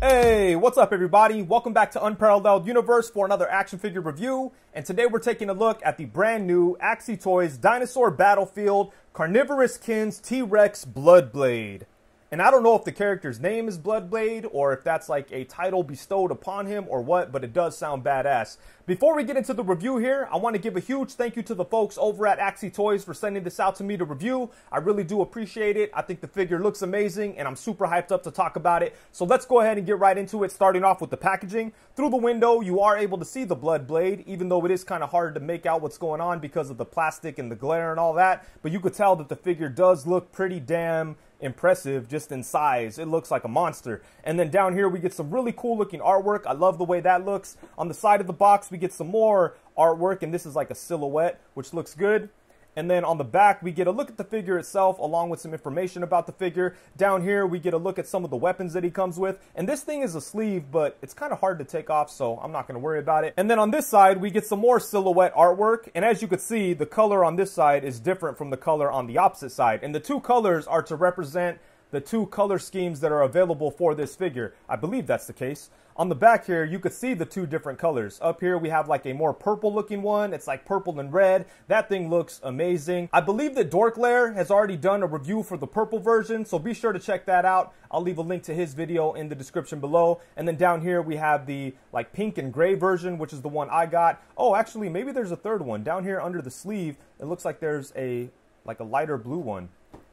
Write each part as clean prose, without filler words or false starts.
Hey, what's up everybody? Welcome back to Unparalleled Universe for another action figure review. And today we're taking a look at the brand new AXYTOYS Dinosaur Battlefield Carnivorous Kins T-Rex Bloodblade. And I don't know if the character's name is Bloodblade or if that's like a title bestowed upon him or what, but it does sound badass. Before we get into the review here, I want to give a huge thank you to the folks over at AXYTOYS for sending this out to me to review. I really do appreciate it. I think the figure looks amazing and I'm super hyped up to talk about it. So let's go ahead and get right into it, starting off with the packaging. Through the window, you are able to see the Bloodblade, even though it is kind of hard to make out what's going on because of the plastic and the glare and all that. But you could tell that the figure does look pretty damn impressive just in size. It looks like a monster. And then down here, we get some really cool looking artwork. I love the way that looks. On the side of the box, we get some more artwork, and this is like a silhouette, which looks good. And then on the back, we get a look at the figure itself, along with some information about the figure. Down here, we get a look at some of the weapons that he comes with. And this thing is a sleeve, but it's kind of hard to take off, so I'm not going to worry about it. And then on this side, we get some more silhouette artwork. And as you can see, the color on this side is different from the color on the opposite side. And the two colors are to represent the two color schemes that are available for this figure. I believe that's the case. On the back here, you could see the two different colors. Up here, we have like a more purple looking one. It's like purple and red. That thing looks amazing. I believe that DorkLair has already done a review for the purple version, so be sure to check that out. I'll leave a link to his video in the description below. And then down here, we have the like pink and gray version, which is the one I got. Oh, actually, maybe there's a third one. Down here under the sleeve, it looks like there's a lighter blue one.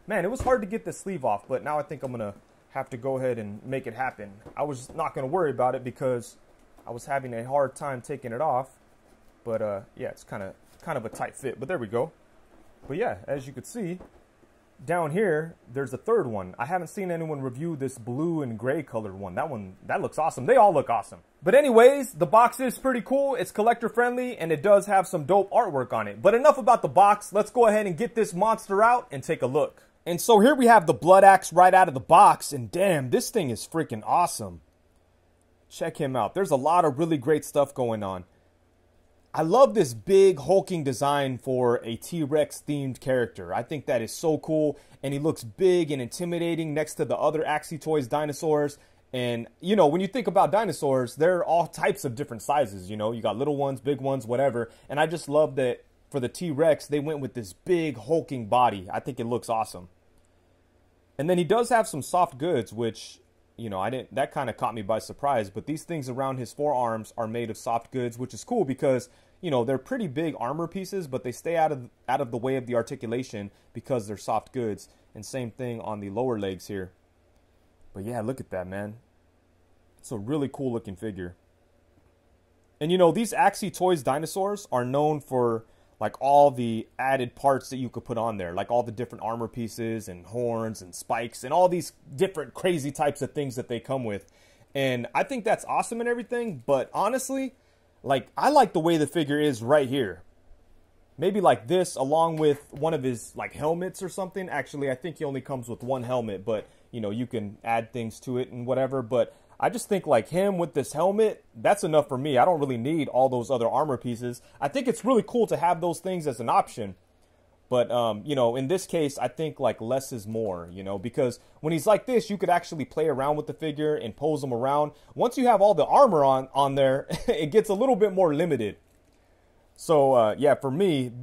Man, it was hard to get this sleeve off, but now I think I'm going to have to go ahead and make it happen. I was not going to worry about it because I was having a hard time taking it off. But yeah, it's kind of a tight fit, but there we go. But yeah, as you can see, down here, there's a third one. I haven't seen anyone review this blue and gray colored one. That looks awesome. They all look awesome. But anyways, the box is pretty cool. It's collector friendly and it does have some dope artwork on it. But enough about the box. Let's go ahead and get this monster out and take a look. And so here we have the Blood Axe right out of the box, and damn, this thing is freaking awesome. Check him out. There's a lot of really great stuff going on. I love this big hulking design for a T-Rex themed character. I think that is so cool, and he looks big and intimidating next to the other AXYTOYS dinosaurs. And, you know, when you think about dinosaurs, they're all types of different sizes, you know. You got little ones, big ones, whatever, and I just love that for the T-Rex, they went with this big hulking body. I think it looks awesome. And then he does have some soft goods, which, you know, that kind of caught me by surprise. But these things around his forearms are made of soft goods, which is cool because, you know, they're pretty big armor pieces, but they stay out of the way of the articulation because they're soft goods. And same thing on the lower legs here. But yeah, look at that, man. It's a really cool looking figure. And, you know, these AXYTOYS dinosaurs are known for like all the added parts that you could put on there, like all the different armor pieces and horns and spikes and all these different crazy types of things that they come with. And I think that's awesome and everything, but honestly, like, I like the way the figure is right here. Maybe like this along with one of his like helmets or something. Actually, I think he only comes with one helmet, but you know, you can add things to it and whatever, but I just think like him with this helmet, that's enough for me. I don't really need all those other armor pieces. I think it's really cool to have those things as an option. But, you know, in this case, I think like less is more, you know, because when he's like this, you could actually play around with the figure and pose him around. Once you have all the armor on there, it gets a little bit more limited. So, yeah, for me,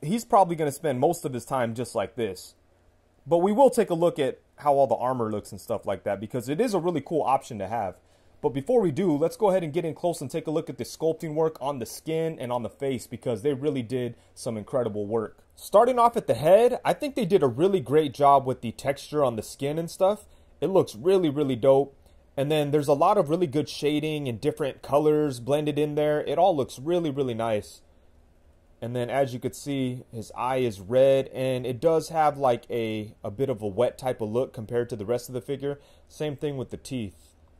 he's probably going to spend most of his time just like this. But we will take a look at how all the armor looks and stuff like that, because it is a really cool option to have. But before we do, let's go ahead and get in close and take a look at the sculpting work on the skin and on the face, because they really did some incredible work. Starting off at the head, I think they did a really great job with the texture on the skin and stuff. It looks really, really dope. And then there's a lot of really good shading and different colors blended in there. It all looks really, really nice. And then as you could see, his eye is red, and it does have like a bit of a wet type of look compared to the rest of the figure. Same thing with the teeth.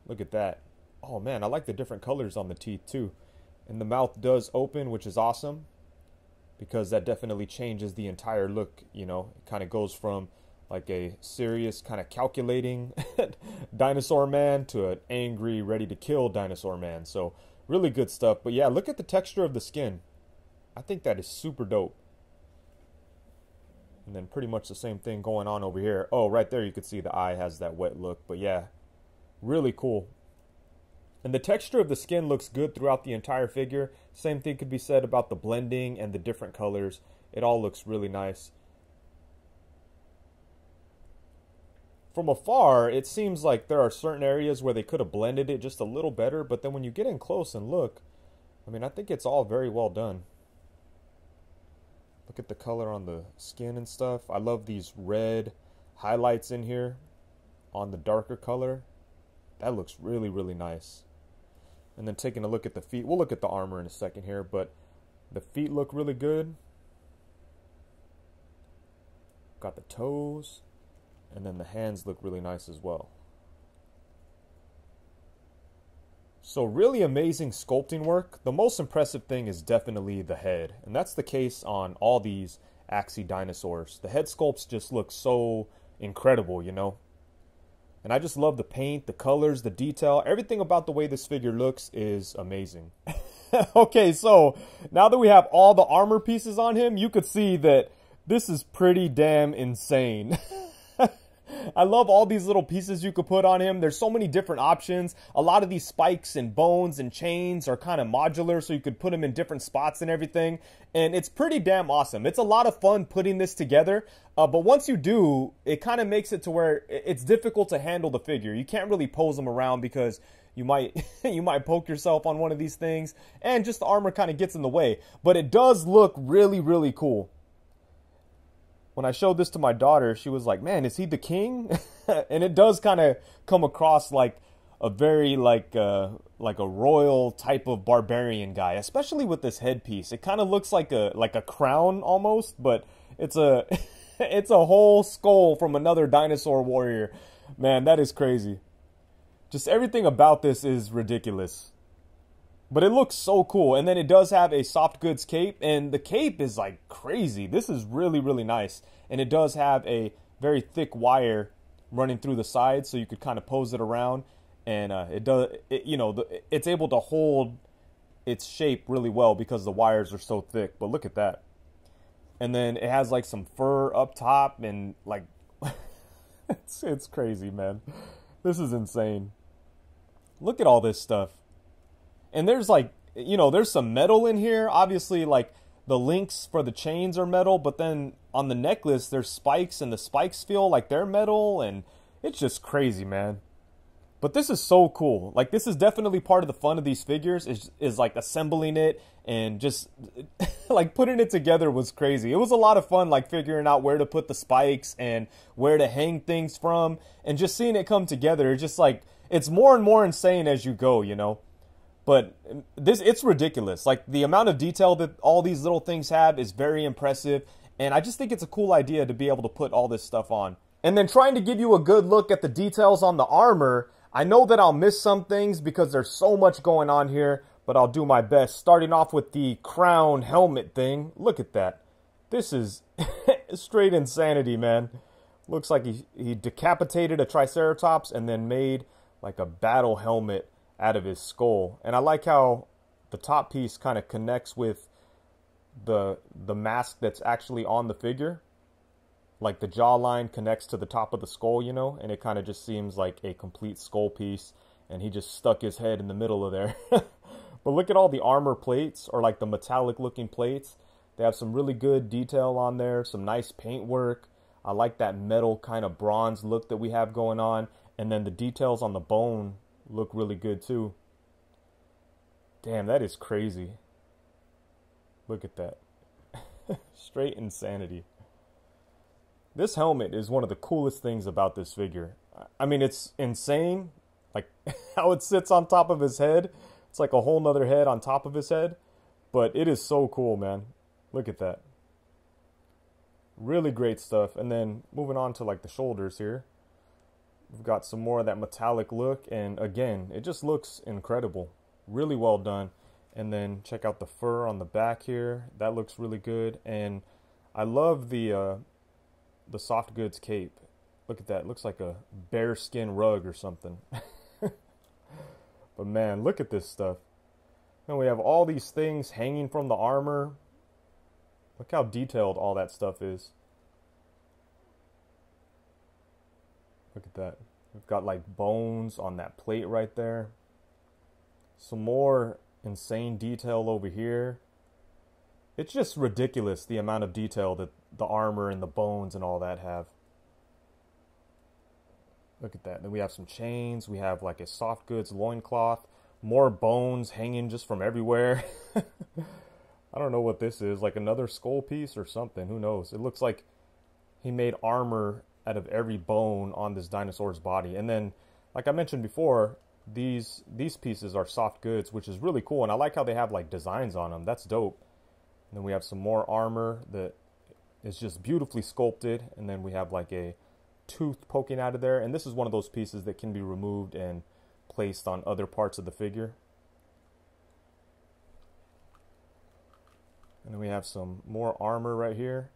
Look at that. Oh man, I like the different colors on the teeth too. And the mouth does open, which is awesome, because that definitely changes the entire look, you know. It kind of goes from like a serious, kind of calculating dinosaur man to an angry, ready to kill dinosaur man. So really good stuff. But yeah, look at the texture of the skin. I think that is super dope. And then pretty much the same thing going on over here. Oh, right there you can see the eye has that wet look. But yeah, really cool. And the texture of the skin looks good throughout the entire figure. Same thing could be said about the blending and the different colors. It all looks really nice. From afar, it seems like there are certain areas where they could have blended it just a little better, but then when you get in close and look, I mean, I think it's all very well done. Look at the color on the skin and stuff. I love these red highlights in here on the darker color. That looks really, really nice. And then taking a look at the feet. We'll look at the armor in a second here, but the feet look really good. Got the toes. And then the hands look really nice as well. So really amazing sculpting work. The most impressive thing is definitely the head. And that's the case on all these Axy dinosaurs. The head sculpts just look so incredible, you know. And I just love the paint, the colors, the detail. Everything about the way this figure looks is amazing. Okay, so now that we have all the armor pieces on him, you could see that this is pretty damn insane. I love all these little pieces you could put on him. There's so many different options. A lot of these spikes and bones and chains are kind of modular, so you could put them in different spots and everything. And it's pretty damn awesome. It's a lot of fun putting this together. But once you do, it kind of makes it to where it's difficult to handle the figure. You can't really pose them around because you might you might poke yourself on one of these things. And just the armor kind of gets in the way. But it does look really, really cool. When I showed this to my daughter, she was like, man, is he the king? And it does kind of come across like a very like a royal type of barbarian guy, especially with this headpiece. It kind of looks like a crown almost, but it's a it's a whole skull from another dinosaur warrior. Man, that is crazy. Just everything about this is ridiculous. But it looks so cool. And then it does have a soft goods cape. And the cape is like crazy. This is really, really nice. And it does have a very thick wire running through the side. So you could kind of pose it around. And it does, you know, it's able to hold its shape really well because the wires are so thick. But look at that. And then it has like some fur up top. And like, it's crazy, man. This is insane. Look at all this stuff. And there's like, you know, there's some metal in here. Obviously, like, the links for the chains are metal. But then on the necklace, there's spikes. And the spikes feel like they're metal. And it's just crazy, man. But this is so cool. Like, this is definitely part of the fun of these figures. Is like, assembling it. And just, like, putting it together was crazy. It was a lot of fun, like, figuring out where to put the spikes. And where to hang things from. And just seeing it come together. It's just like, it's more and more insane as you go, you know. But this, it's ridiculous. Like, the amount of detail that all these little things have is very impressive. And I just think it's a cool idea to be able to put all this stuff on. And then trying to give you a good look at the details on the armor. I know that I'll miss some things because there's so much going on here. But I'll do my best. Starting off with the crown helmet thing. Look at that. This is straight insanity, man. Looks like he decapitated a triceratops and then made like a battle helmet out of his skull. And I like how the top piece kind of connects with the mask that's actually on the figure. Like, the jawline connects to the top of the skull, you know, and it kind of just seems like a complete skull piece, and he just stuck his head in the middle of there. But look at all the armor plates, or like the metallic looking plates. They have some really good detail on there, some nice paintwork. I like that metal kind of bronze look that we have going on. And then the details on the bone look really good too. Damn, that is crazy. Look at that. Straight insanity. This helmet is one of the coolest things about this figure. I mean, it's insane. Like, how it sits on top of his head. It's like a whole nother head on top of his head. But it is so cool, man. Look at that. Really great stuff. And then moving on to like the shoulders here. We've got some more of that metallic look, and again, it just looks incredible. Really well done. And then check out the fur on the back here. That looks really good. And I love the soft goods cape. Look at that. It looks like a bear skin rug or something. But man, look at this stuff. And we have all these things hanging from the armor. Look how detailed all that stuff is. Look at that. We've got like bones on that plate right there. Some more insane detail over here. It's just ridiculous the amount of detail that the armor and the bones and all that have. Look at that. Then we have some chains. We have like a soft goods loincloth. More bones hanging just from everywhere. I don't know what this is. Like another skull piece or something. Who knows? It looks like he made armor out of every bone on this dinosaur's body. And then, like I mentioned before, these pieces are soft goods, which is really cool. And I like how they have like designs on them. That's dope. And then we have some more armor that is just beautifully sculpted. And then we have like a tooth poking out of there. And this is one of those pieces that can be removed and placed on other parts of the figure. And then we have some more armor right here.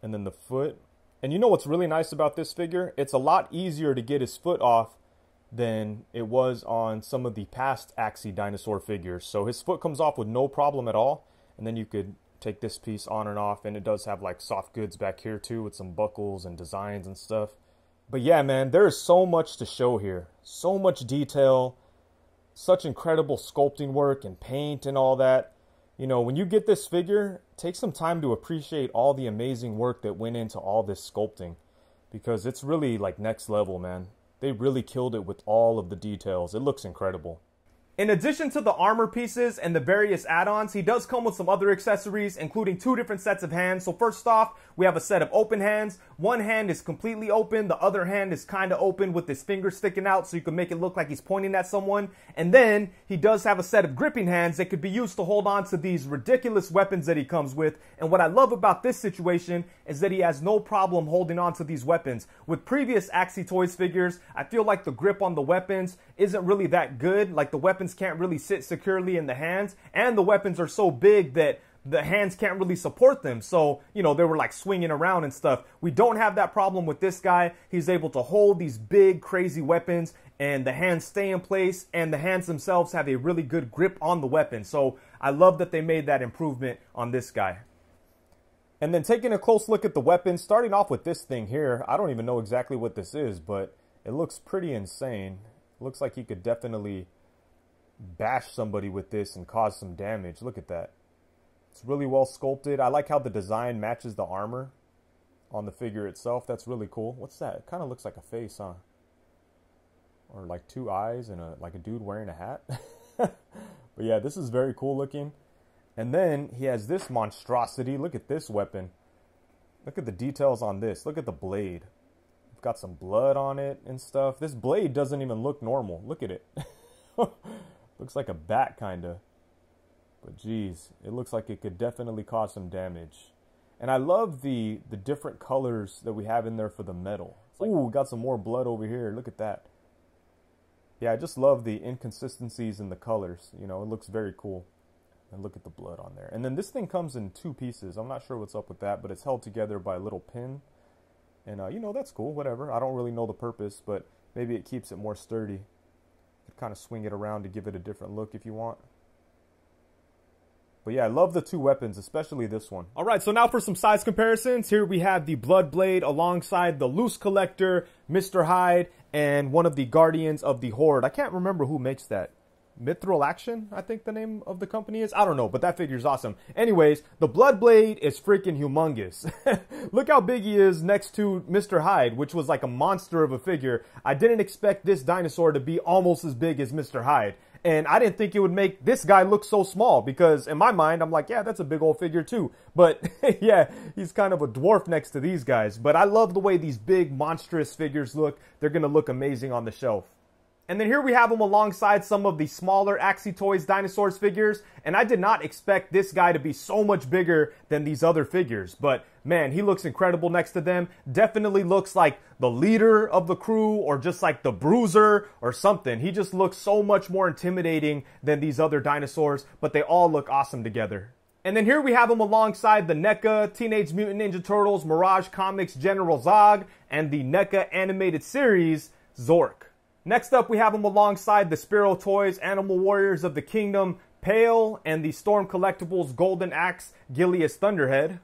And then the foot. And you know what's really nice about this figure? It's a lot easier to get his foot off than it was on some of the past Axie dinosaur figures. So his foot comes off with no problem at all. And then you could take this piece on and off. And it does have like soft goods back here too, with some buckles and designs and stuff. But yeah, man, there is so much to show here. So much detail. Such incredible sculpting work and paint and all that. You know, when you get this figure, take some time to appreciate all the amazing work that went into all this sculpting. Because it's really like next level, man. They really killed it with all of the details. It looks incredible. In addition to the armor pieces and the various add-ons, he does come with some other accessories, including two different sets of hands. So first off, we have a set of open hands. One hand is completely open, the other hand is kind of open with his finger sticking out, so you can make it look like he's pointing at someone. And then, he does have a set of gripping hands that could be used to hold on to these ridiculous weapons that he comes with. And what I love about this situation is that he has no problem holding on to these weapons. With previous AXYTOYS figures, I feel like the grip on the weapons isn't really that good, like the weapons can't really sit securely in the hands, and the weapons are so big that the hands can't really support them. So, you know, they were like swinging around and stuff. We don't have that problem with this guy. He's able to hold these big, crazy weapons, and the hands stay in place, and the hands themselves have a really good grip on the weapon. So I love that they made that improvement on this guy. And then taking a close look at the weapons, starting off with this thing here. I don't even know exactly what this is, but it looks pretty insane. It looks like he could definitely bash somebody with this and cause some damage. Look at that. It's really well sculpted. I like how the design matches the armor on the figure itself. That's really cool. What's that? It kind of looks like a face, huh? Or like two eyes and like a dude wearing a hat. But yeah, this is very cool looking. And then he has this monstrosity. Look at this weapon. Look at the details on this. Look at the blade. We've got some blood on it and stuff. This blade doesn't even look normal. Look at it. Looks like a bat, kind of. But geez, it looks like it could definitely cause some damage. And I love the different colors that we have in there for the metal. Like, ooh, we got some more blood over here. Look at that. Yeah, I just love the inconsistencies in the colors. You know, it looks very cool. And look at the blood on there. And then this thing comes in two pieces. I'm not sure what's up with that, but it's held together by a little pin. And, you know, that's cool, whatever. I don't really know the purpose, but maybe it keeps it more sturdy. Kind of swing it around to give it a different look if you want. But yeah, I love the two weapons, especially this one. All right, so now for some size comparisons. Here we have the Bloodblade alongside the Loose Collector, Mr. Hyde, and one of the Guardians of the Horde. I can't remember who makes that. Mithril Action, I think the name of the company is. I don't know, but that figure's awesome. Anyways, the Bloodblade is freaking humongous. Look how big he is next to Mr. Hyde, which was like a monster of a figure. I didn't expect this dinosaur to be almost as big as Mr. Hyde. And I didn't think it would make this guy look so small because in my mind, I'm like, yeah, that's a big old figure too. But yeah, he's kind of a dwarf next to these guys. But I love the way these big monstrous figures look. They're going to look amazing on the shelf. And then here we have him alongside some of the smaller AXYTOYS dinosaurs figures. And I did not expect this guy to be so much bigger than these other figures. But man, he looks incredible next to them. Definitely looks like the leader of the crew or just like the bruiser or something. He just looks so much more intimidating than these other dinosaurs. But they all look awesome together. And then here we have him alongside the NECA Teenage Mutant Ninja Turtles Mirage Comics General Zog and the NECA animated series Zork. Next up, we have him alongside the Spiro Toys, Animal Warriors of the Kingdom, Pale, and the Storm Collectibles Golden Axe, Gilius Thunderhead.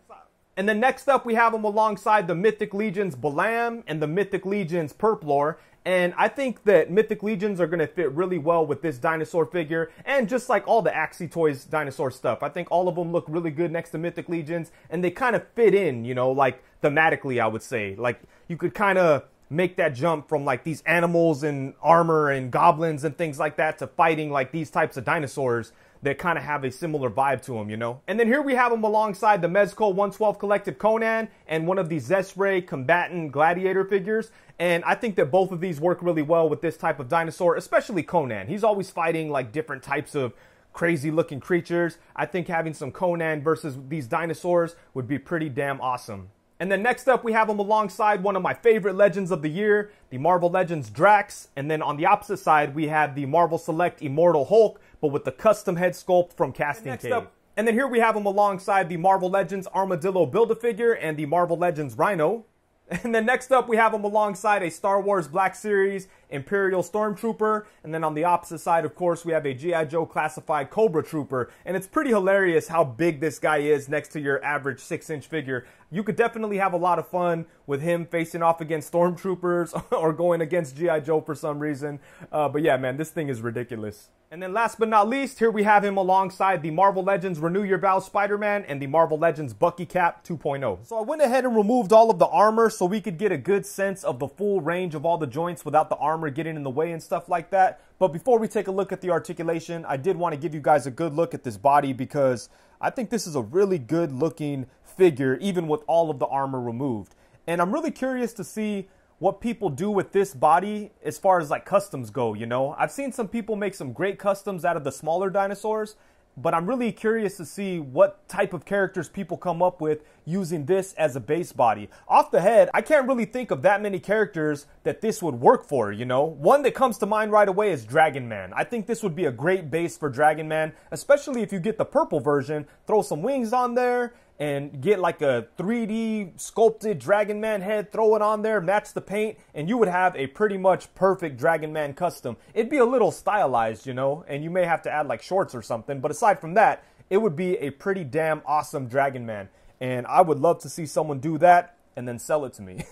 And then next up, we have them alongside the Mythic Legions Balam and the Mythic Legions Purplore. And I think that Mythic Legions are going to fit really well with this dinosaur figure. And just like all the AXYTOYS dinosaur stuff, I think all of them look really good next to Mythic Legions. And they kind of fit in, you know, like thematically, I would say. Like, you could kind of make that jump from like these animals and armor and goblins and things like that to fighting like these types of dinosaurs that kind of have a similar vibe to them, you know? And then here we have them alongside the Mezco 112 Collective Conan and one of the Zesray Combatant Gladiator figures. And I think that both of these work really well with this type of dinosaur, especially Conan. He's always fighting like different types of crazy looking creatures. I think having some Conan versus these dinosaurs would be pretty damn awesome. And then next up, we have them alongside one of my favorite Legends of the year, the Marvel Legends Drax. And then on the opposite side, we have the Marvel Select Immortal Hulk, but with the custom head sculpt from Casting Cave. And then here we have them alongside the Marvel Legends Armadillo Build-A-Figure and the Marvel Legends Rhino. And then next up, we have them alongside a Star Wars Black Series Imperial Stormtrooper. And then on the opposite side, of course, we have a G.I. Joe classified Cobra Trooper. And it's pretty hilarious how big this guy is next to your average 6-inch figure. You could definitely have a lot of fun with him facing off against Stormtroopers or going against G.I. Joe for some reason. But yeah, man, this thing is ridiculous. And then last but not least, here we have him alongside the Marvel Legends Renew Your Vows Spider-Man and the Marvel Legends Bucky Cap 2.0. So I went ahead and removed all of the armor so we could get a good sense of the full range of all the joints without the armor getting in the way and stuff like that. But before we take a look at the articulation, I did want to give you guys a good look at this body because I think this is a really good looking figure, even with all of the armor removed. And I'm really curious to see what people do with this body as far as like customs go, you know? I've seen some people make some great customs out of the smaller dinosaurs, but I'm really curious to see what type of characters people come up with using this as a base body. Off the head, I can't really think of that many characters that this would work for, you know? One that comes to mind right away is Dragon Man. I think this would be a great base for Dragon Man, especially if you get the purple version, throw some wings on there, and get like a 3D sculpted Dragon Man head, throw it on there, match the paint, and you would have a pretty much perfect Dragon Man custom. It'd be a little stylized, you know, and you may have to add like shorts or something, but aside from that, it would be a pretty damn awesome Dragon Man. And I would love to see someone do that and then sell it to me.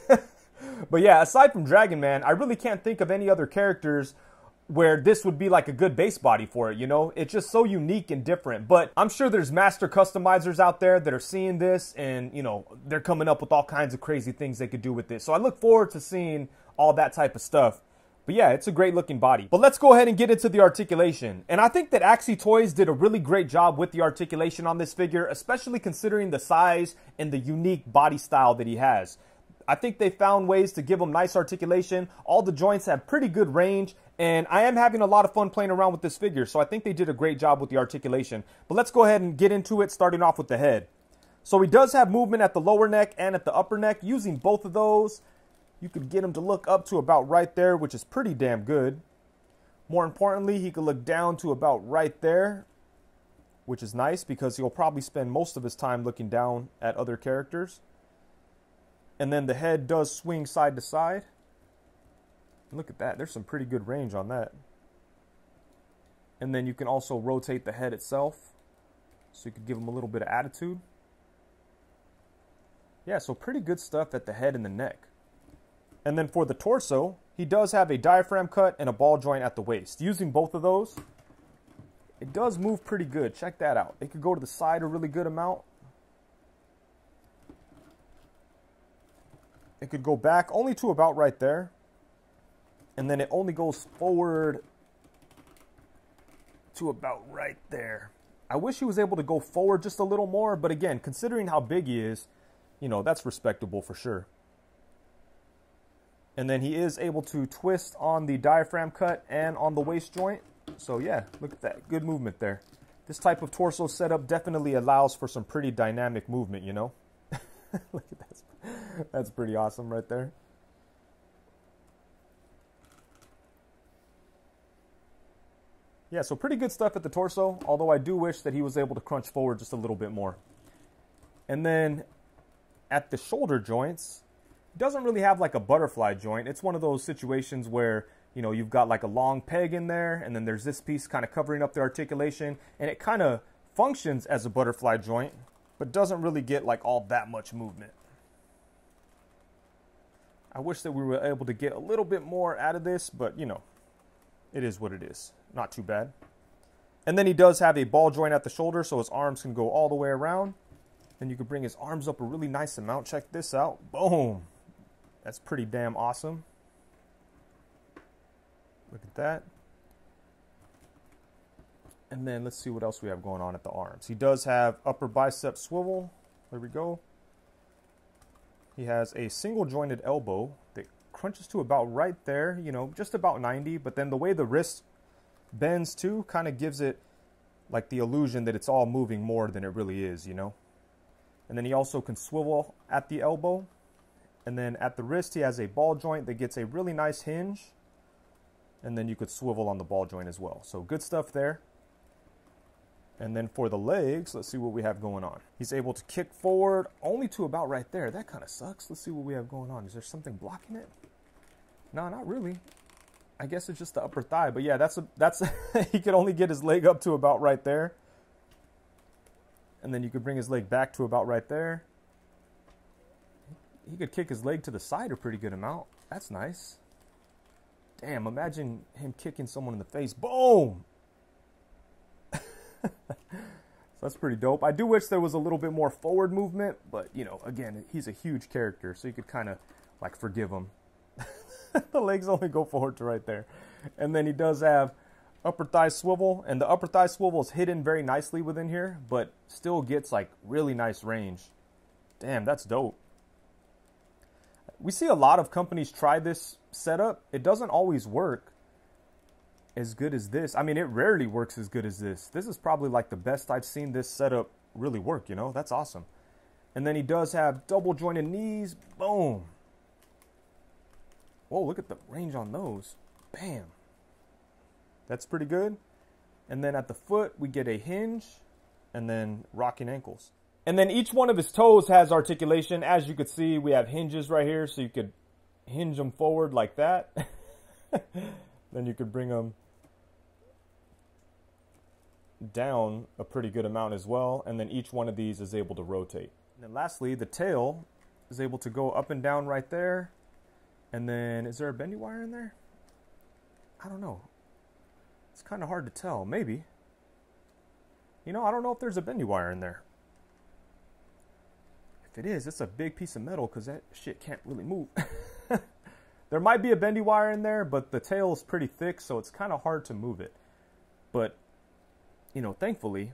But yeah, aside from Dragon Man, I really can't think of any other characters where this would be like a good base body for it, you know? It's just so unique and different, but I'm sure there's master customizers out there that are seeing this and, you know, they're coming up with all kinds of crazy things they could do with this. So I look forward to seeing all that type of stuff. But yeah, it's a great looking body. But let's go ahead and get into the articulation. And I think that AXYTOYS did a really great job with the articulation on this figure, especially considering the size and the unique body style that he has. I think they found ways to give them nice articulation. All the joints have pretty good range, and I am having a lot of fun playing around with this figure, so I think they did a great job with the articulation. But let's go ahead and get into it, starting off with the head. So he does have movement at the lower neck and at the upper neck. Using both of those, you could get him to look up to about right there, which is pretty damn good. More importantly, he could look down to about right there, which is nice because he'll probably spend most of his time looking down at other characters. And then the head does swing side to side. Look at that. There's some pretty good range on that. And then you can also rotate the head itself, so you could give him a little bit of attitude. Yeah, so pretty good stuff at the head and the neck. And then for the torso, he does have a diaphragm cut and a ball joint at the waist. Using both of those, it does move pretty good. Check that out. It could go to the side a really good amount. It could go back only to about right there. And then it only goes forward to about right there. I wish he was able to go forward just a little more, but again, considering how big he is, you know, that's respectable for sure. And then he is able to twist on the diaphragm cut and on the waist joint. So yeah, look at that. Good movement there. This type of torso setup definitely allows for some pretty dynamic movement, you know? Look at that. That's pretty awesome right there. Yeah, so pretty good stuff at the torso, although I do wish that he was able to crunch forward just a little bit more. And then at the shoulder joints, he doesn't really have like a butterfly joint. It's one of those situations where, you know, you've got like a long peg in there, and then there's this piece kind of covering up the articulation, and it kind of functions as a butterfly joint, but doesn't really get like all that much movement. I wish that we were able to get a little bit more out of this, but you know, it is what it is. Not too bad. And then he does have a ball joint at the shoulder, so his arms can go all the way around. Then you can bring his arms up a really nice amount. Check this out. Boom. That's pretty damn awesome. Look at that. And then let's see what else we have going on at the arms. He does have upper bicep swivel. There we go. He has a single jointed elbow that crunches to about right there, you know, just about 90. But then the way the wrist bends too kind of gives it like the illusion that it's all moving more than it really is, you know. And then he also can swivel at the elbow. And then at the wrist, he has a ball joint that gets a really nice hinge. And then you could swivel on the ball joint as well. So good stuff there. And then for the legs, let's see what we have going on. He's able to kick forward only to about right there. That kind of sucks. Let's see what we have going on. Is there something blocking it? No, not really. I guess it's just the upper thigh. But yeah, that's he could only get his leg up to about right there. And then you could bring his leg back to about right there. He could kick his leg to the side a pretty good amount. That's nice. Damn, imagine him kicking someone in the face. Boom! So that's pretty dope. I do wish there was a little bit more forward movement, but you know, again, he's a huge character, so you could kind of like forgive him. The legs only go forward to right there. And then he does have upper thigh swivel, and the upper thigh swivel is hidden very nicely within here, but still gets like really nice range. Damn, that's dope. We see a lot of companies try this setup. It doesn't always work as good as this. I mean, it rarely works as good as this. This is probably like the best I've seen this setup really work, you know? That's awesome. And then he does have double jointed knees. Boom. Whoa, look at the range on those. Bam. That's pretty good. And then at the foot, we get a hinge and then rocking ankles. And then each one of his toes has articulation. As you could see, we have hinges right here, so you could hinge them forward like that. Then you could bring them down a pretty good amount as well. And then each one of these is able to rotate. And then lastly, the tail is able to go up and down right there. And then, is there a bendy wire in there? I don't know. It's kind of hard to tell. Maybe. You know, I don't know if there's a bendy wire in there. If it is, it's a big piece of metal because that shit can't really move. There might be a bendy wire in there, but the tail is pretty thick, so it's kind of hard to move it. But, you know, thankfully,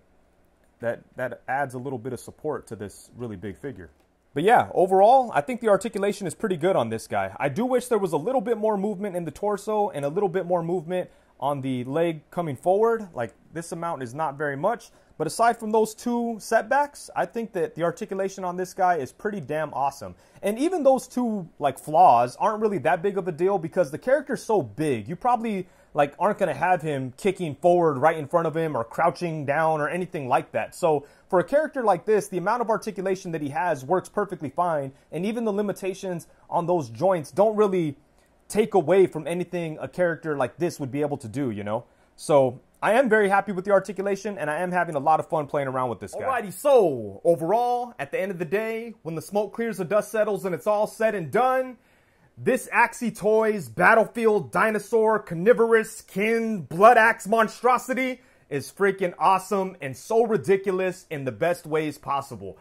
that adds a little bit of support to this really big figure. But yeah, overall, I think the articulation is pretty good on this guy. I do wish there was a little bit more movement in the torso and a little bit more movement on the leg coming forward. Like, this amount is not very much. But aside from those two setbacks, I think that the articulation on this guy is pretty damn awesome. And even those two, like, flaws aren't really that big of a deal because the character's so big. You probably, like, aren't going to have him kicking forward right in front of him or crouching down or anything like that. So for a character like this, the amount of articulation that he has works perfectly fine. And even the limitations on those joints don't really take away from anything a character like this would be able to do, you know? So I am very happy with the articulation, and I am having a lot of fun playing around with this guy. Alrighty, so overall, at the end of the day, when the smoke clears, the dust settles, and it's all said and done, this AXYTOYS Battlefield Dinosaur Carnivorous Kin Blood Axe Monstrosity is freaking awesome and so ridiculous in the best ways possible.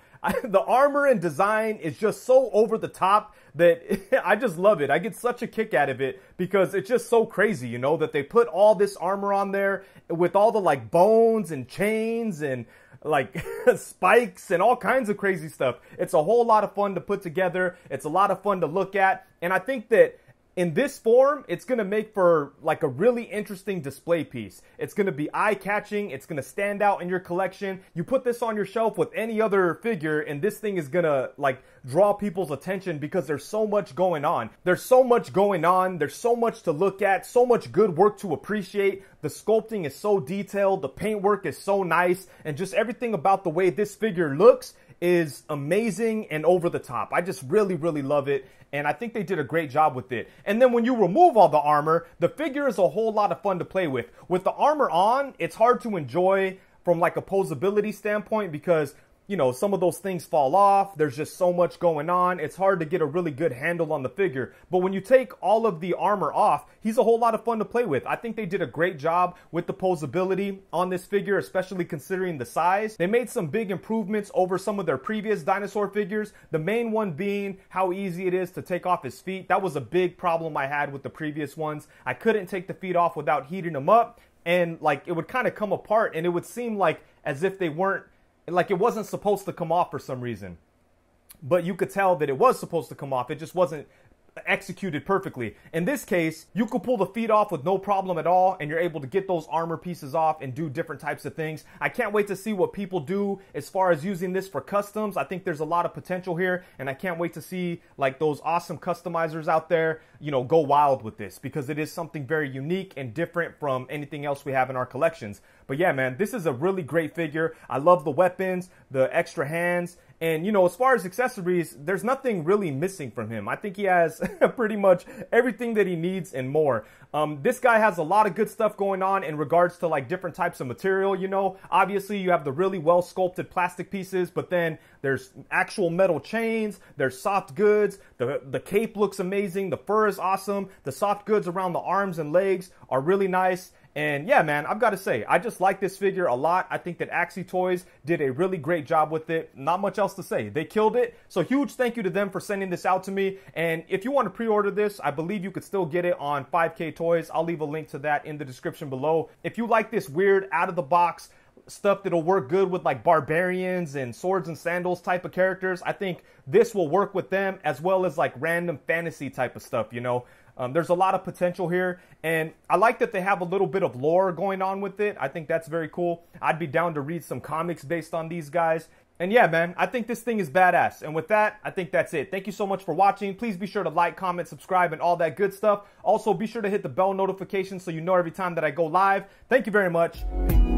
The armor and design is just so over the top that I just love it. I get such a kick out of it because it's just so crazy, you know, that they put all this armor on there with all the like bones and chains and like spikes and all kinds of crazy stuff. It's a whole lot of fun to put together. It's a lot of fun to look at. And I think that in this form, it's going to make for like a really interesting display piece. It's going to be eye-catching. It's going to stand out in your collection. You put this on your shelf with any other figure and this thing is going to like draw people's attention because there's so much going on. There's so much going on. There's so much to look at. So much good work to appreciate. The sculpting is so detailed. The paintwork is so nice. And just everything about the way this figure looks is amazing and over the top. I just really, really love it. And I think they did a great job with it. And then when you remove all the armor, the figure is a whole lot of fun to play with. With the armor on, it's hard to enjoy from like a posability standpoint because you know, some of those things fall off. There's just so much going on. It's hard to get a really good handle on the figure. But when you take all of the armor off, he's a whole lot of fun to play with. I think they did a great job with the posability on this figure, especially considering the size. They made some big improvements over some of their previous dinosaur figures. The main one being how easy it is to take off his feet. That was a big problem I had with the previous ones. I couldn't take the feet off without heating them up. And like, it would kind of come apart and it would seem like as if they weren't, like it wasn't supposed to come off for some reason. But you could tell that it was supposed to come off. It just wasn't executed perfectly. In this case, you could pull the feet off with no problem at all, and you're able to get those armor pieces off and do different types of things. I can't wait to see what people do as far as using this for customs. I think there's a lot of potential here, and I can't wait to see like those awesome customizers out there, you know, go wild with this, because it is something very unique and different from anything else we have in our collections. But yeah, man, this is a really great figure. I love the weapons, the extra hands. And, you know, as far as accessories, there's nothing really missing from him. I think he has pretty much everything that he needs and more. This guy has a lot of good stuff going on in regards to, like, different types of material, you know. Obviously, you have the really well-sculpted plastic pieces, but then there's actual metal chains, there's soft goods, the cape looks amazing, the fur is awesome, the soft goods around the arms and legs are really nice. And yeah, man, I've got to say, I just like this figure a lot. I think that AXYTOYS did a really great job with it. Not much else to say. They killed it. So huge thank you to them for sending this out to me. And if you want to pre-order this, I believe you could still get it on 5KToys. I'll leave a link to that in the description below. If you like this weird, out-of-the-box stuff that'll work good with like barbarians and swords and sandals type of characters, I think this will work with them, as well as like random fantasy type of stuff, you know. There's a lot of potential here, and I like that they have a little bit of lore going on with it. I think that's very cool. I'd be down to read some comics based on these guys. And yeah, man, I think this thing is badass. And with that, I think that's it. Thank you so much for watching. Please be sure to like, comment, subscribe, and all that good stuff. Also, be sure to hit the bell notification so you know every time that I go live. Thank you very much. Peace.